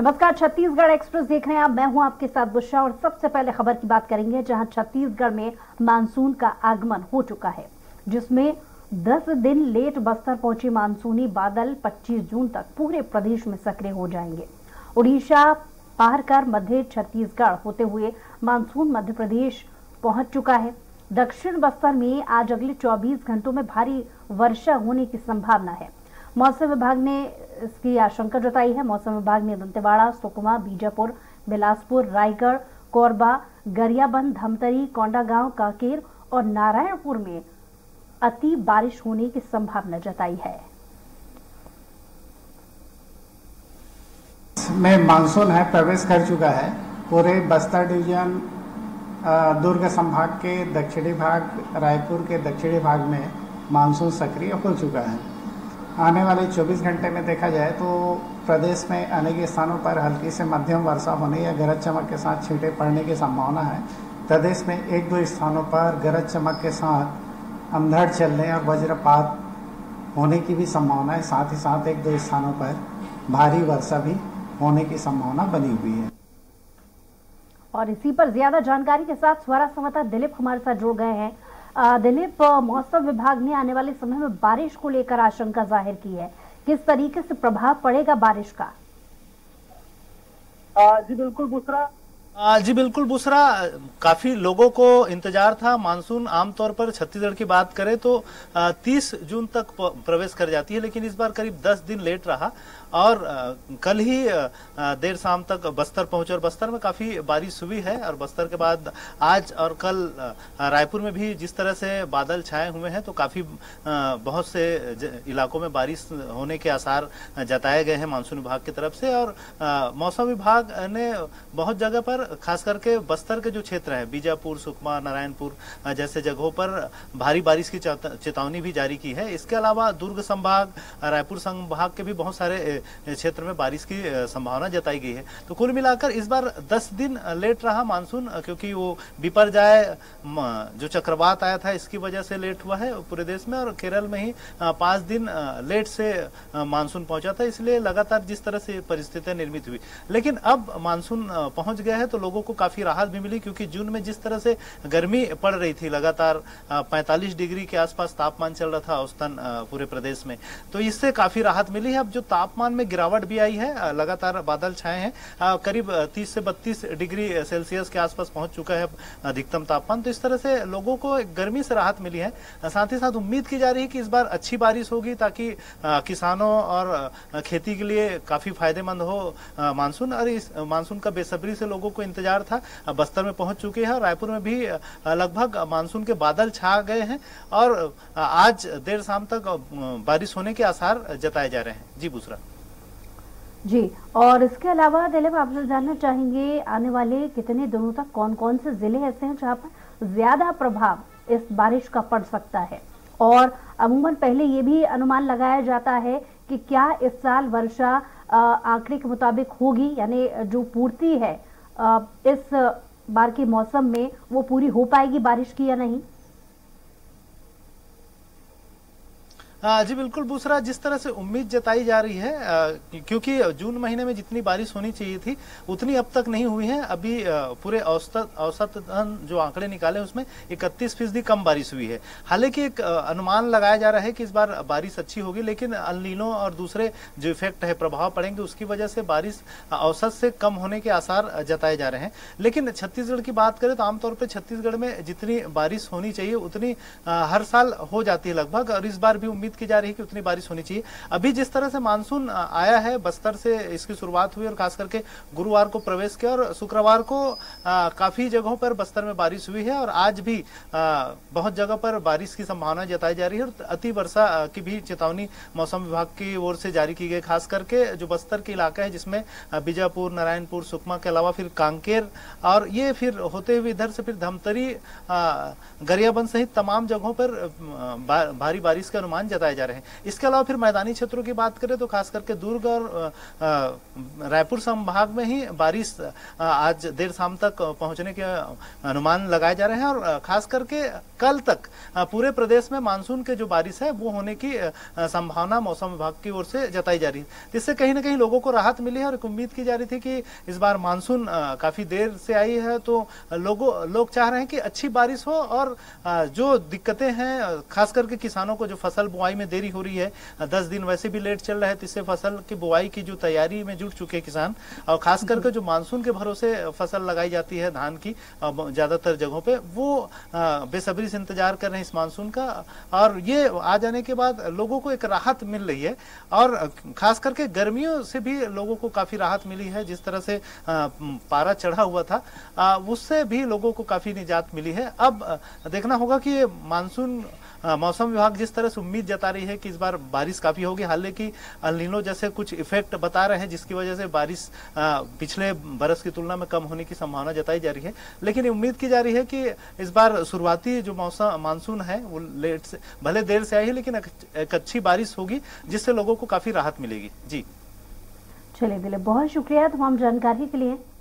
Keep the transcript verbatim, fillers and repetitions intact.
नमस्कार, छत्तीसगढ़ एक्सप्रेस देख रहे हैं आप। मैं हूं आपके साथ बुशा और सबसे पहले खबर की बात करेंगे जहां छत्तीसगढ़ में मानसून का आगमन हो चुका है, जिसमें दस दिन लेट बस्तर पहुंचे मानसूनी बादल पच्चीस जून तक पूरे प्रदेश में सक्रिय हो जाएंगे। उड़ीसा पार कर मध्य छत्तीसगढ़ होते हुए मानसून मध्य प्रदेश पहुंच चुका है। दक्षिण बस्तर में आज अगले चौबीस घंटों में भारी वर्षा होने की संभावना है। मौसम विभाग ने इसकी आशंका जताई है। मौसम विभाग ने दंतेवाड़ा, सुकमा, बीजापुर, बिलासपुर, रायगढ़, कोरबा, गरियाबंद, धमतरी, कोंडागांव, कांकेर और नारायणपुर में अति बारिश होने की संभावना जताई है। में मानसून है प्रवेश कर चुका है। पूरे बस्तर डिवीजन, दुर्ग संभाग के दक्षिणी भाग, रायपुर के दक्षिणी भाग में मानसून सक्रिय हो चुका है। आने वाले चौबीस घंटे में देखा जाए तो प्रदेश में अनेक स्थानों पर हल्की से मध्यम वर्षा होने या गरज चमक के साथ छींटे पड़ने की संभावना है। प्रदेश में एक दो स्थानों पर गरज चमक के साथ अंधड़ चलने और वज्रपात होने की भी संभावना है। साथ ही साथ एक दो स्थानों पर भारी वर्षा भी होने की संभावना बनी हुई है। और इसी पर ज्यादा जानकारी के साथ स्वरा संवाददाता दिलीप हमारे साथ जुड़ गए हैं। दिलीप, मौसम विभाग ने आने वाले समय में बारिश को लेकर आशंका जाहिर की है, किस तरीके से प्रभाव पड़ेगा बारिश का? आ, जी बिल्कुल बुशरा, जी बिल्कुल बुशरा, काफ़ी लोगों को इंतजार था। मानसून आमतौर पर छत्तीसगढ़ की बात करें तो तीस जून तक प्रवेश कर जाती है, लेकिन इस बार करीब दस दिन लेट रहा और कल ही देर शाम तक बस्तर पहुंचे और बस्तर में काफ़ी बारिश हुई है। और बस्तर के बाद आज और कल रायपुर में भी जिस तरह से बादल छाए हुए हैं तो काफ़ी बहुत से इलाकों में बारिश होने के आसार जताए गए हैं मानसून विभाग की तरफ से। और मौसम विभाग ने बहुत जगह पर, खास करके बस्तर के जो क्षेत्र हैं, बीजापुर, सुकमा, नारायणपुर जैसे जगहों पर भारी बारिश की चेतावनी भी जारी की है। इसके अलावा दुर्ग संभाग, रायपुर संभाग के भी बहुत सारे क्षेत्र में बारिश की संभावना जताई गई है। तो कुल मिलाकर इस बार दस दिन लेट रहा मानसून, क्योंकि वो बिपरजॉय जो चक्रवात आया था इसकी वजह से लेट हुआ है पूरे देश में। और केरल में ही पाँच दिन लेट से मानसून पहुंचा था, इसलिए लगातार जिस तरह से परिस्थितियां निर्मित हुई। लेकिन अब मानसून पहुंच गया है तो लोगों को काफी राहत भी मिली, क्योंकि जून में जिस तरह से गर्मी पड़ रही थी, लगातार पैंतालीस डिग्री के आसपास तापमान चल रहा था औसतन पूरे प्रदेश में, तो इससे काफी राहत मिली है। अब जो तापमान में गिरावट भी आई है, लगातार बादल छाए हैं, करीब तीस से बत्तीस डिग्री सेल्सियस के आसपास पहुंच चुका है अधिकतम तापमान। तो इस तरह से लोगों को गर्मी से राहत मिली है। साथ ही साथ उम्मीद की जा रही है कि इस बार अच्छी बारिश होगी ताकि किसानों और खेती के लिए काफी फायदेमंद हो मानसून। और इस मानसून का बेसब्री से लोगों को इंतजार था। बस्तर में पहुंच चुके हैं, रायपुर में भी लगभग मानसून के बादल छा गए हैं और आज देर शाम तक बारिश होने के आसार जताए जा रहे हैं। जी बुशरा जी। और इसके अलावा दिलीप, आपसे जानना चाहेंगे आने वाले कितने दिनों तक कौन कौन से जिले ऐसे हैं जहाँ पर ज्यादा प्रभाव इस बारिश का पड़ सकता है? और अमूमन पहले ये भी अनुमान लगाया जाता है कि क्या इस साल वर्षा आंकड़े के मुताबिक होगी, यानी जो पूर्ति है इस बार के मौसम में वो पूरी हो पाएगी बारिश की या नहीं? जी बिल्कुल बुशरा, जिस तरह से उम्मीद जताई जा रही है, क्योंकि जून महीने में जितनी बारिश होनी चाहिए थी उतनी अब तक नहीं हुई है। अभी पूरे औसत औसतन जो आंकड़े निकाले उसमें इकतीस फीसदी कम बारिश हुई है। हालांकि एक अनुमान लगाया जा रहा है कि इस बार बारिश अच्छी होगी, लेकिन अलनीनो और दूसरे जो इफेक्ट है, प्रभाव पड़ेंगे, उसकी वजह से बारिश औसत से कम होने के आसार जताए जा रहे हैं। लेकिन छत्तीसगढ़ की बात करें तो आमतौर पर छत्तीसगढ़ में जितनी बारिश होनी चाहिए उतनी हर साल हो जाती है लगभग, और इस बार भी उम्मीद की जा रही है कि उतनी बारिश होनी चाहिए। अभी जिस तरह से मानसून आया है, बस्तर से इसकी शुरुआत हुई और खास करके गुरुवार को प्रवेश किया और शुक्रवार को आ, काफी जगहों पर बस्तर में बारिश हुई है और आज भी आ, बहुत जगह पर बारिश की संभावना जताई जा रही है। और अति वर्षा की भी चेतावनी मौसम विभाग की ओर से जारी की गई, खास करके जो बस्तर के इलाका है जिसमें बीजापुर, नारायणपुर, सुकमा के अलावा फिर कांकेर और ये फिर होते हुए इधर से फिर धमतरी, गरियाबंद सहित तमाम जगहों पर भारी बारिश का अनुमान जताए जा रहे हैं। इसके अलावा फिर मैदानी क्षेत्रों की बात करें तो खास करके दुर्ग और रायपुर संभाग में ही बारिश आज देर शाम तक पहुंचने के अनुमान लगाए जा रहे हैं और खास करके कल तक पूरे प्रदेश में मानसून के जो बारिश है वो होने की संभावना मौसम विभाग की ओर से जताई जा रही है, जिससे कहीं ना कहीं लोगों को राहत मिली है। और उम्मीद की जा रही थी कि इस बार मानसून काफी देर से आई है तो लोगों लोग चाह रहे हैं कि अच्छी बारिश हो और जो दिक्कतें हैं खास करके किसानों को जो फसल बुआई में देरी हो रही है, दस दिन वैसे भी लेट चल रहा है, इससे फसल की बुआई की जो तैयारी में जुट चुके किसान और खास करके जो मानसून के भरोसे फसल लगाई जाती है धान की ज्यादातर जगहों पे, वो बेसब्री से इंतजार कर रहे हैं इस मानसून का। और ये आ जाने के बाद लोगों को एक राहत मिल रही है और खास करके गर्मियों से भी लोगों को काफी राहत मिली है। जिस तरह से पारा चढ़ा हुआ था उससे भी लोगों को काफी निजात मिली है। अब देखना होगा कि मानसून मौसम विभाग जिस तरह से उम्मीद जता रही है कि इस बार बारिश काफी होगी, हालांकि अल्निनो जैसे कुछ इफेक्ट बता रहे हैं जिसकी वजह से बारिश पिछले बरस की तुलना में कम होने की संभावना जताई जा रही है, लेकिन उम्मीद की जा रही है कि इस बार शुरुआती जो मौसम मानसून है वो लेट से भले देर से आई है लेकिन एक अच्छी बारिश होगी जिससे लोगों को काफी राहत मिलेगी। जी चलिए दिलीप, बहुत शुक्रिया तमाम जानकारी के लिए।